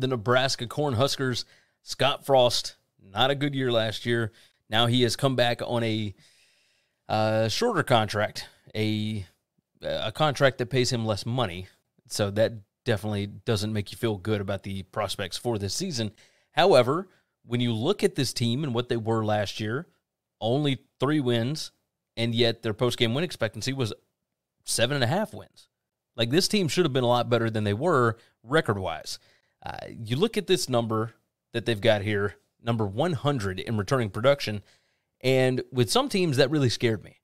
the Nebraska Cornhuskers. Scott Frost, not a good year last year. Now he has come back on a shorter contract, a contract that pays him less money. So that definitely doesn't make you feel good about the prospects for this season. However, when you look at this team and what they were last year, only 3 wins, and yet their post-game win expectancy was 7.5 wins. Like, this team should have been a lot better than they were record-wise. You look at this number that they've got here, number 100 in returning production, and with some teams, that really scared me.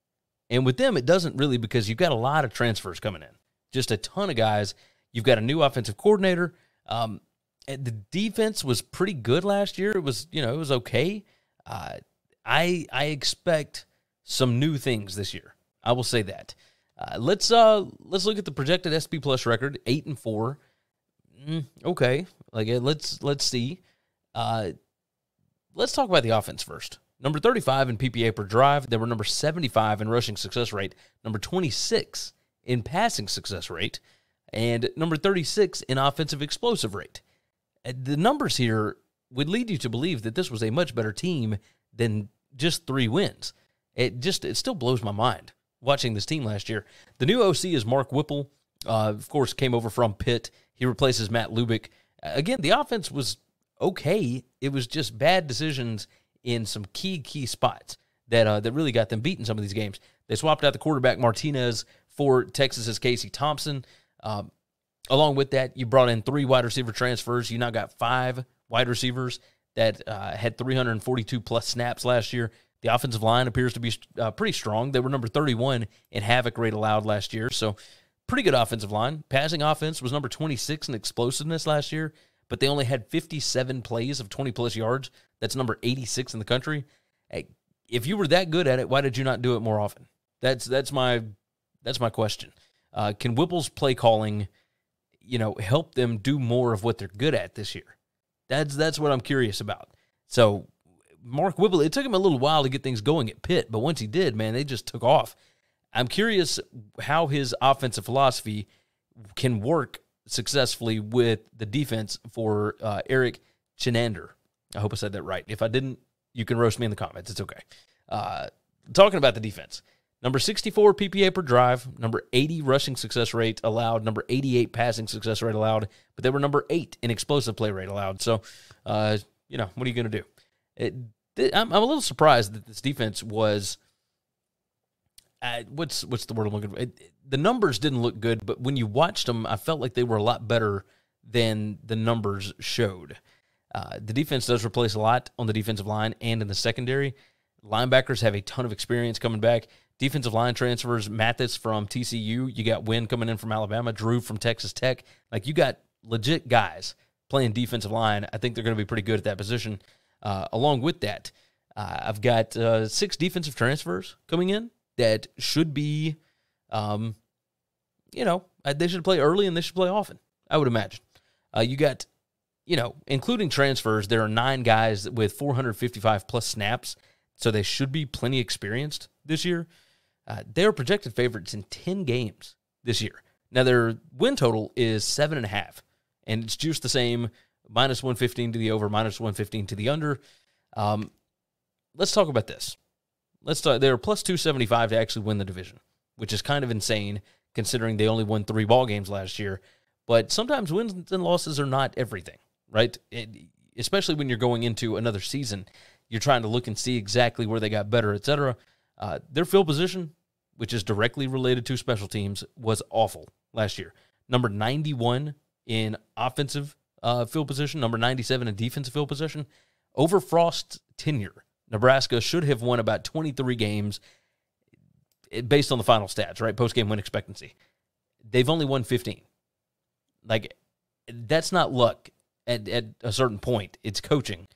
And with them, it doesn't really, because you've got a lot of transfers coming in, just a ton of guys. You've got a new offensive coordinator. The defense was pretty good last year. It was, you know, it was okay. I expect some new things this year. I will say that. Let's look at the projected SP Plus record, 8-4. Okay, like let's see. Let's talk about the offense first. Number 35 in PPA per drive. They were number 75 in rushing success rate. Number 26 in passing success rate, and number 36 in offensive explosive rate. The numbers here would lead you to believe that this was a much better team than just 3 wins. It still blows my mind watching this team last year. The new OC is Mark Whipple. Of course, came over from Pitt. He replaces Matt Lubick. Again, the offense was okay. It was just bad decisions in some key spots that really got them beat in some of these games. They swapped out the quarterback Martinez for Texas's Casey Thompson. Along with that, you brought in 3 wide receiver transfers. You now got 5 wide receivers that had 342-plus snaps last year. The offensive line appears to be pretty strong. They were number 31 in havoc rate allowed last year, so pretty good offensive line. Passing offense was number 26 in explosiveness last year, but they only had 57 plays of 20-plus yards. That's number 86 in the country. Hey, if you were that good at it, why did you not do it more often? That's my question. Can Whipple's play calling, you know, help them do more of what they're good at this year? That's what I'm curious about. So Mark Whipple, it took him a little while to get things going at Pitt, but once he did, man, they just took off. I'm curious how his offensive philosophy can work successfully with the defense for Eric Chenander. I hope I said that right. If I didn't, you can roast me in the comments. It's okay. Talking about the defense, number 64 PPA per drive, number 80 rushing success rate allowed, number 88 passing success rate allowed, but they were number 8 in explosive play rate allowed. So, you know, what are you going to do? I'm a little surprised that this defense was what's the word I'm looking for? The numbers didn't look good, but when you watched them, I felt like they were a lot better than the numbers showed. The defense does replace a lot on the defensive line and in the secondary. Linebackers have a ton of experience coming back. Defensive line transfers, Mathis from TCU. You got Wynn coming in from Alabama, Drew from Texas Tech. Like, you got legit guys playing defensive line. I think they're going to be pretty good at that position. Along with that, I've got 6 defensive transfers coming in that should be, you know, they should play early and they should play often, I would imagine. You got, you know, including transfers, there are 9 guys with 455-plus snaps, so they should be plenty experienced this year. They are projected favorites in 10 games this year. Now, their win total is 7.5, and it's just the same. Minus 115 to the over, minus 115 to the under. Let's talk about this. They're plus 275 to actually win the division, which is kind of insane considering they only won 3 ball games last year. But sometimes wins and losses are not everything, right? Especially when you're going into another season, you're trying to look and see exactly where they got better, etc. Their field position, which is directly related to special teams, was awful last year. Number 91 in offensive field position, number 97 in defensive field position. Over Frost's tenure, Nebraska should have won about 23 games based on the final stats, right? Post-game win expectancy. They've only won 15. Like, that's not luck at a certain point. It's coaching.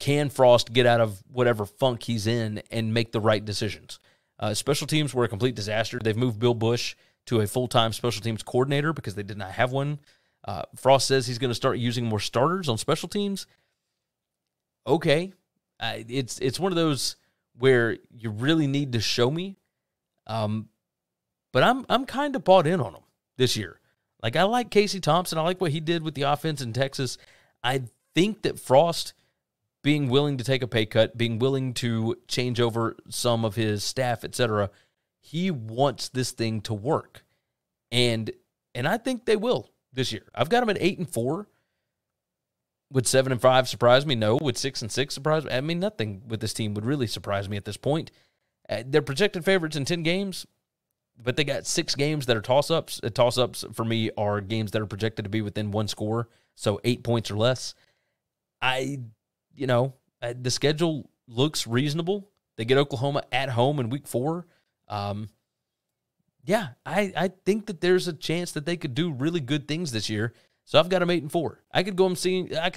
Can Frost get out of whatever funk he's in and make the right decisions? Special teams were a complete disaster. They've moved Bill Bush to a full-time special teams coordinator because they did not have one. Frost says he's going to start using more starters on special teams. Okay. It's one of those where you really need to show me. But I'm kind of bought in on them this year. Like, I like Casey Thompson. I like what he did with the offense in Texas. I think that Frost being willing to take a pay cut, being willing to change over some of his staff, etc., he wants this thing to work. And I think they will this year. I've got them at 8-4. Would 7-5 surprise me? No. Would 6-6 surprise me? I mean, nothing with this team would really surprise me at this point. They're projected favorites in 10 games, but they got 6 games that are toss-ups. Toss-ups, for me, are games that are projected to be within 1 score, so 8 points or less. The schedule looks reasonable. They get Oklahoma at home in week 4. I think that there's a chance that they could do really good things this year. So I've got them 8-4. I could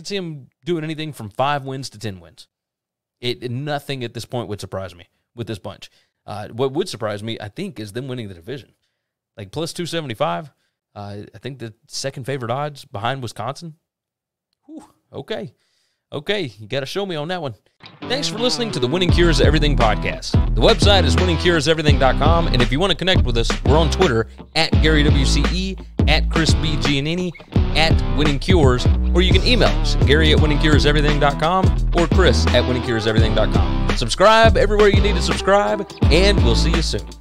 see them doing anything from 5 wins to 10 wins. Nothing at this point would surprise me with this bunch. What would surprise me, I think, is them winning the division. Like plus 275. I think the second favorite odds behind Wisconsin. Whew, okay. Okay, you got to show me on that one. Thanks for listening to the Winning Cures Everything podcast. The website is winningcureseverything.com, and if you want to connect with us, we're on Twitter at GaryWCE, at ChrisBGiannini, at Winning Cures, or you can email us, Gary@winningcureseverything.com or Chris@winningcureseverything.com. Subscribe everywhere you need to subscribe, and we'll see you soon.